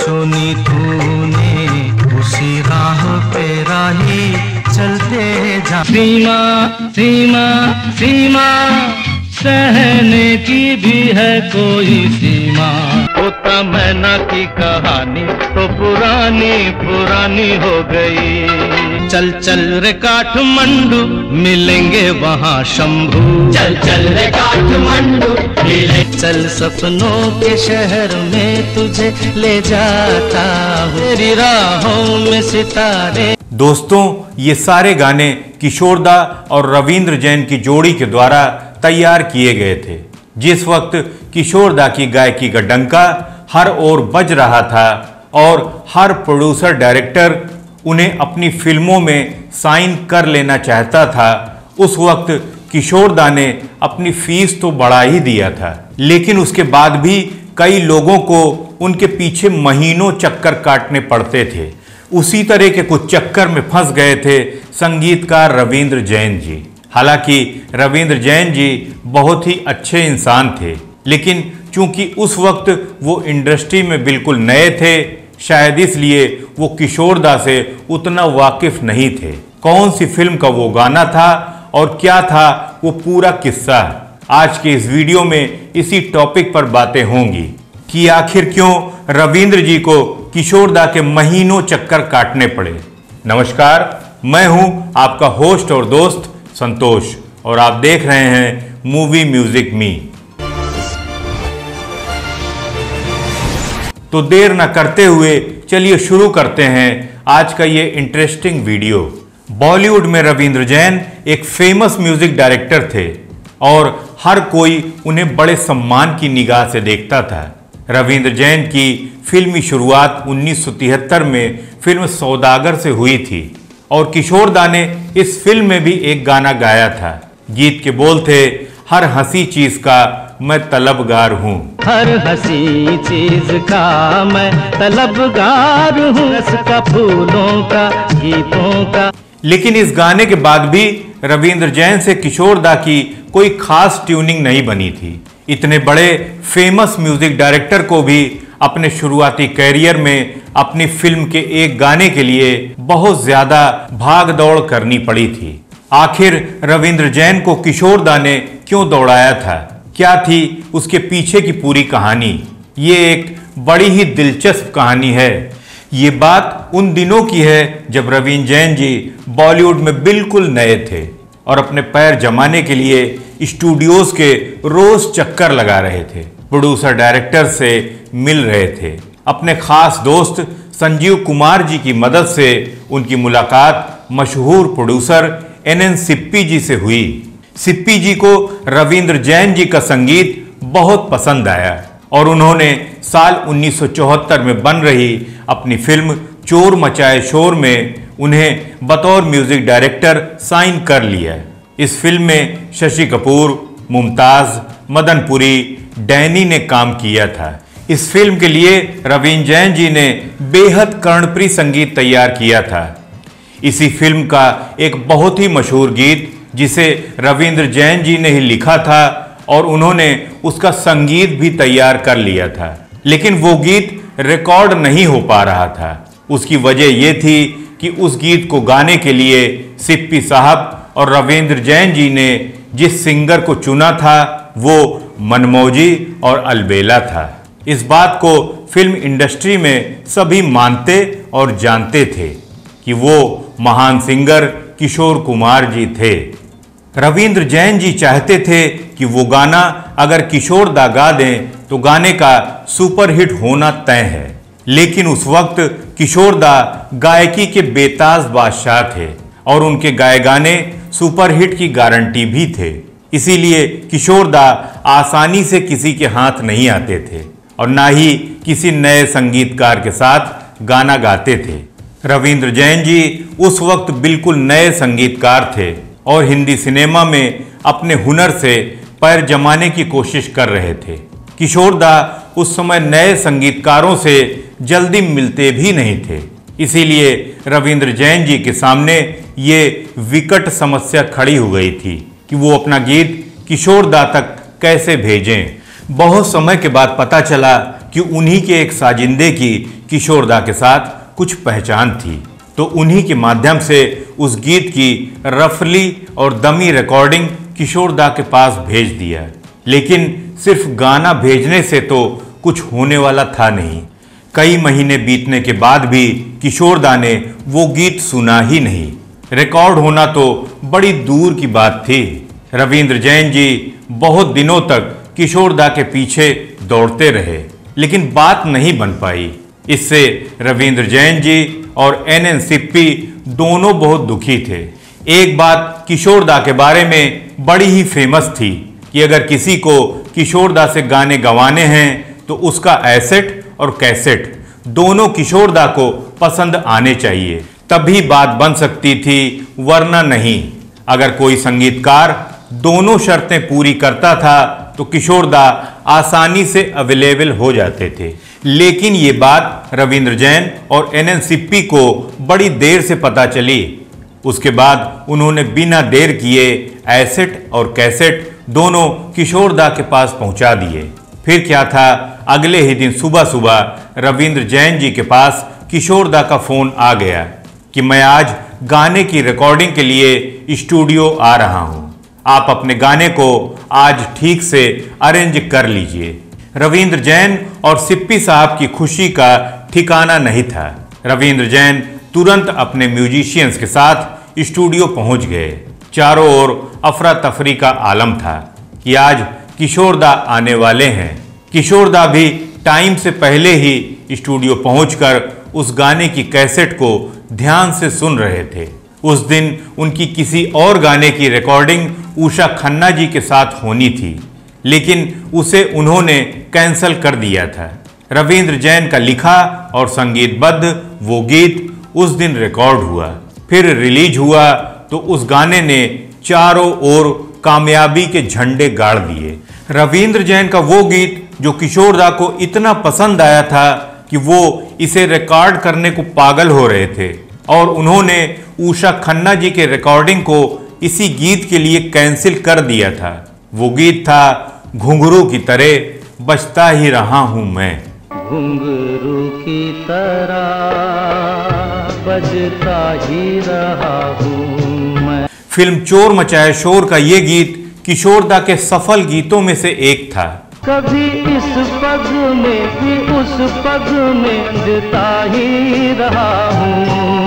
चुनी तूने उसी राह पे राही चलते जा। सीमा सीमा सीमा सहने की भी है कोई सीमा। वो तमन्ना की कहानी तो पुरानी पुरानी हो गई। चल चल रे काठमांडू मिलेंगे वहाँ शंभू। चल चल रे काठमांडू मिले। चल सपनों के शहर में तुझे ले जाता हूँ, तेरी राहों में सितारे। दोस्तों, ये सारे गाने किशोर दा और रविंद्र जैन की जोड़ी के द्वारा तैयार किए गए थे। जिस वक्त किशोर दा की गायकी का डंका हर ओर बज रहा था और हर प्रोड्यूसर डायरेक्टर उन्हें अपनी फिल्मों में साइन कर लेना चाहता था, उस वक्त किशोर दा ने अपनी फीस तो बढ़ा ही दिया था, लेकिन उसके बाद भी कई लोगों को उनके पीछे महीनों चक्कर काटने पड़ते थे। उसी तरह के कुछ चक्कर में फंस गए थे संगीतकार रविंद्र जैन जी। हालांकि रविंद्र जैन जी बहुत ही अच्छे इंसान थे, लेकिन चूंकि उस वक्त वो इंडस्ट्री में बिल्कुल नए थे, शायद इसलिए वो किशोर दा से उतना वाकिफ नहीं थे। कौन सी फिल्म का वो गाना था और क्या था वो पूरा किस्सा आज के इस वीडियो में इसी टॉपिक पर बातें होंगी कि आखिर क्यों रविंद्र जी को किशोर दा के महीनों चक्कर काटने पड़े। नमस्कार, मैं हूँ आपका होस्ट और दोस्त संतोष और आप देख रहे हैं मूवी म्यूजिक मी। तो देर न करते हुए चलिए शुरू करते हैं आज का ये इंटरेस्टिंग वीडियो। बॉलीवुड में रविंद्र जैन एक फेमस म्यूजिक डायरेक्टर थे और हर कोई उन्हें बड़े सम्मान की निगाह से देखता था। रविंद्र जैन की फिल्मी शुरुआत 1973 में फिल्म सौदागर से हुई थी और किशोर दा ने इस फिल्म में भी एक गाना गाया था। गीत के बोल थे, हर हंसी चीज का मैं तलबगार हूँ। हर हंसी चीज का मैं तलबगार हूँ, इसका फूलों का गीतों का। लेकिन इस गाने के बाद भी रविंद्र जैन से किशोर दा की कोई खास ट्यूनिंग नहीं बनी थी। इतने बड़े फेमस म्यूजिक डायरेक्टर को भी अपने शुरुआती कैरियर में अपनी फिल्म के एक गाने के लिए बहुत ज्यादा भाग दौड़ करनी पड़ी थी। आखिर रविंद्र जैन को किशोर दा ने क्यों दौड़ाया था, क्या थी उसके पीछे की पूरी कहानी? ये एक बड़ी ही दिलचस्प कहानी है। ये बात उन दिनों की है जब रविंद्र जैन जी बॉलीवुड में बिल्कुल नए थे और अपने पैर जमाने के लिए स्टूडियोज के रोज चक्कर लगा रहे थे, प्रोड्यूसर डायरेक्टर से मिल रहे थे। अपने खास दोस्त संजीव कुमार जी की मदद से उनकी मुलाकात मशहूर प्रोड्यूसर एन.एन. सिप्पी जी से हुई। सिप्पी जी को रविंद्र जैन जी का संगीत बहुत पसंद आया और उन्होंने साल 1974 में बन रही अपनी फिल्म चोर मचाए शोर में उन्हें बतौर म्यूजिक डायरेक्टर साइन कर लिया। इस फिल्म में शशि कपूर, मुमताज, मदनपुरी, डैनी ने काम किया था। इस फिल्म के लिए रविंद्र जैन जी ने बेहद कर्णप्रिय संगीत तैयार किया था। इसी फिल्म का एक बहुत ही मशहूर गीत, जिसे रविंद्र जैन जी ने ही लिखा था और उन्होंने उसका संगीत भी तैयार कर लिया था, लेकिन वो गीत रिकॉर्ड नहीं हो पा रहा था। उसकी वजह ये थी कि उस गीत को गाने के लिए सिप्पी साहब और रविंद्र जैन जी ने जिस सिंगर को चुना था वो मनमौजी और अलबेला था। इस बात को फिल्म इंडस्ट्री में सभी मानते और जानते थे कि वो महान सिंगर किशोर कुमार जी थे। रविंद्र जैन जी चाहते थे कि वो गाना अगर किशोर दा गा दें तो गाने का सुपरहिट होना तय है, लेकिन उस वक्त किशोर दा गायकी के बेताज बादशाह थे और उनके गाए गाने सुपरहिट की गारंटी भी थे। इसीलिए किशोर दा आसानी से किसी के हाथ नहीं आते थे और ना ही किसी नए संगीतकार के साथ गाना गाते थे। रविंद्र जैन जी उस वक्त बिल्कुल नए संगीतकार थे और हिंदी सिनेमा में अपने हुनर से पैर जमाने की कोशिश कर रहे थे। किशोर दा उस समय नए संगीतकारों से जल्दी मिलते भी नहीं थे, इसीलिए रविंद्र जैन जी के सामने ये विकट समस्या खड़ी हो गई थी कि वो अपना गीत किशोर दा तक कैसे भेजें। बहुत समय के बाद पता चला कि उन्हीं के एक साजिंदे की किशोरदा के साथ कुछ पहचान थी, तो उन्हीं के माध्यम से उस गीत की रफली और दमी रिकॉर्डिंग किशोरदा के पास भेज दिया। लेकिन सिर्फ गाना भेजने से तो कुछ होने वाला था नहीं। कई महीने बीतने के बाद भी किशोरदा ने वो गीत सुना ही नहीं। रिकॉर्ड होना तो बड़ी दूर की बात थी। रविंद्र जैन जी बहुत दिनों तक किशोरदा के पीछे दौड़ते रहे, लेकिन बात नहीं बन पाई। इससे रविंद्र जैन जी और एन.एन. सिप्पी दोनों बहुत दुखी थे। एक बात किशोरदा के बारे में बड़ी ही फेमस थी कि अगर किसी को किशोरदा से गाने गवाने हैं तो उसका एसेट और कैसेट दोनों किशोरदा को पसंद आने चाहिए, तभी बात बन सकती थी, वरना नहीं। अगर कोई संगीतकार दोनों शर्तें पूरी करता था तो किशोरदा आसानी से अवेलेबल हो जाते थे। लेकिन ये बात रविंद्र जैन और एन.एन. सिप्पी को बड़ी देर से पता चली। उसके बाद उन्होंने बिना देर किए एसेट और कैसेट दोनों किशोरदा के पास पहुंचा दिए। फिर क्या था, अगले ही दिन सुबह सुबह रविंद्र जैन जी के पास किशोरदा का फ़ोन आ गया कि मैं आज गाने की रिकॉर्डिंग के लिए स्टूडियो आ रहा हूं। आप अपने गाने को आज ठीक से अरेंज कर लीजिए। रविंद्र जैन और सिप्पी साहब की खुशी का ठिकाना नहीं था। रविंद्र जैन तुरंत अपने म्यूजिशियंस के साथ स्टूडियो पहुंच गए। चारों ओर अफरा तफरी का आलम था कि आज किशोरदा आने वाले हैं। किशोरदा भी टाइम से पहले ही स्टूडियो पहुंचकर उस गाने की कैसेट को ध्यान से सुन रहे थे। उस दिन उनकी किसी और गाने की रिकॉर्डिंग उषा खन्ना जी के साथ होनी थी, लेकिन उसे उन्होंने कैंसल कर दिया था। रविंद्र जैन का लिखा और संगीतबद्ध वो गीत उस दिन रिकॉर्ड हुआ, फिर रिलीज हुआ तो उस गाने ने चारों ओर कामयाबी के झंडे गाड़ दिए। रविंद्र जैन का वो गीत जो किशोरदा को इतना पसंद आया था कि वो इसे रिकॉर्ड करने को पागल हो रहे थे, और उन्होंने उषा खन्ना जी के रिकॉर्डिंग को इसी गीत के लिए कैंसिल कर दिया था। वो गीत था घुंघरू की तरह बजता ही रहा हूँ मैं। घुंघरू की तरह बजता ही रहा हूं मैं। फिल्म चोर मचाए शोर का ये गीत किशोरदा के सफल गीतों में से एक था। कभी इस पग में भी उस पग में बजता ही रहा हूं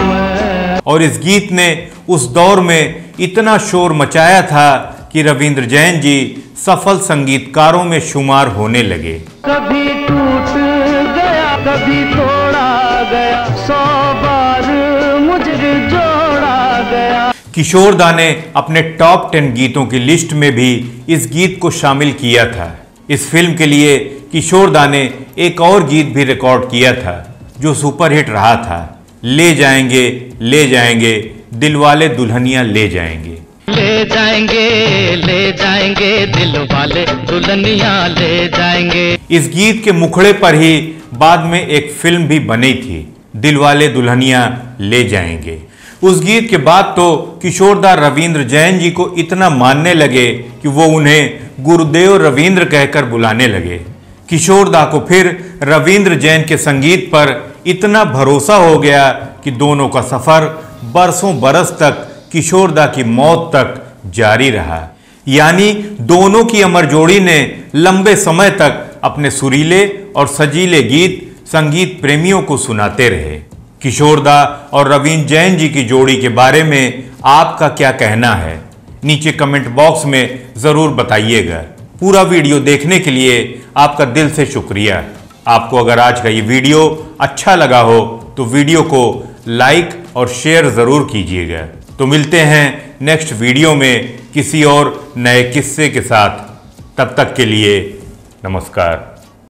मैं। और इस गीत ने उस दौर में इतना शोर मचाया था कि रविंद्र जैन जी सफल संगीतकारों में शुमार होने लगे। कभी टूट गया कभी तोड़ा गया, सौ बार मुझे जोड़ा गया। किशोरदा ने अपने टॉप 10 गीतों की लिस्ट में भी इस गीत को शामिल किया था। इस फिल्म के लिए किशोरदा ने एक और गीत भी रिकॉर्ड किया था जो सुपरहिट रहा था, ले जाएंगे दिलवाले दुल्हनिया ले जाएंगे। ले जाएंगे दिलवाले दुल्हनिया ले जाएंगे। इस गीत के मुखड़े पर ही बाद में एक फिल्म भी बनी थी, दिलवाले दुल्हनिया ले जाएंगे। उस गीत के बाद तो किशोरदा रविंद्र जैन जी को इतना मानने लगे कि वो उन्हें गुरुदेव रविंद्र कहकर बुलाने लगे। किशोरदा को फिर रविंद्र जैन के संगीत पर इतना भरोसा हो गया कि दोनों का सफर बरसों बरस तक किशोरदा की मौत तक जारी रहा। यानी दोनों की अमर जोड़ी ने लंबे समय तक अपने सुरीले और सजीले गीत संगीत प्रेमियों को सुनाते रहे। किशोरदा और रविंद्र जैन जी की जोड़ी के बारे में आपका क्या कहना है, नीचे कमेंट बॉक्स में ज़रूर बताइएगा। पूरा वीडियो देखने के लिए आपका दिल से शुक्रिया। आपको अगर आज का ये वीडियो अच्छा लगा हो तो वीडियो को लाइक और शेयर ज़रूर कीजिएगा। तो मिलते हैं नेक्स्ट वीडियो में किसी और नए किस्से के साथ। तब तक के लिए नमस्कार।